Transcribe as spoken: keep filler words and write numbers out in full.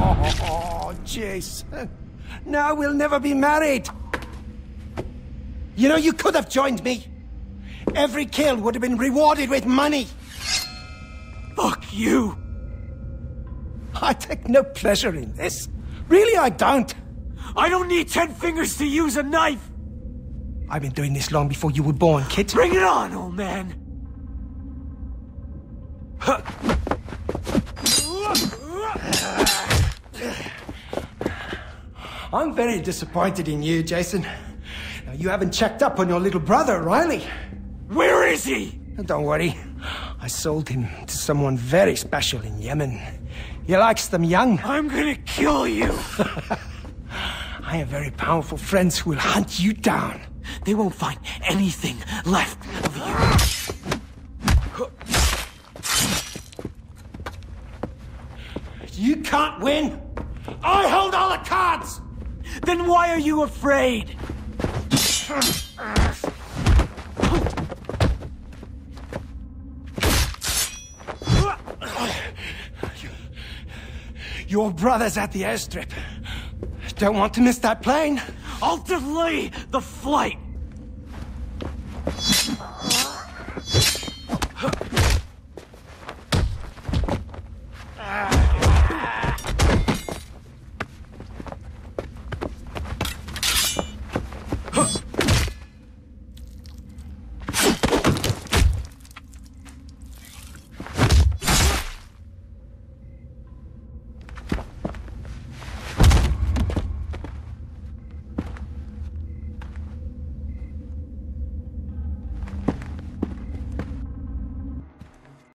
Oh, Jason. Now we'll never be married. You know, you could have joined me. Every kill would have been rewarded with money. Fuck you. I take no pleasure in this. Really, I don't. I don't need ten fingers to use a knife. I've been doing this long before you were born, kid. Bring it on, old man. Huh. I'm very disappointed in you, Jason. You haven't checked up on your little brother, Riley. Where is he? Don't worry. I sold him to someone very special in Yemen. He likes them young. I'm gonna kill you. I have very powerful friends who will hunt you down. They won't find anything left of you. You can't win. I hold all the cards. Then why are you afraid? Your brother's at the airstrip. Don't want to miss that plane. I'll delay the flight.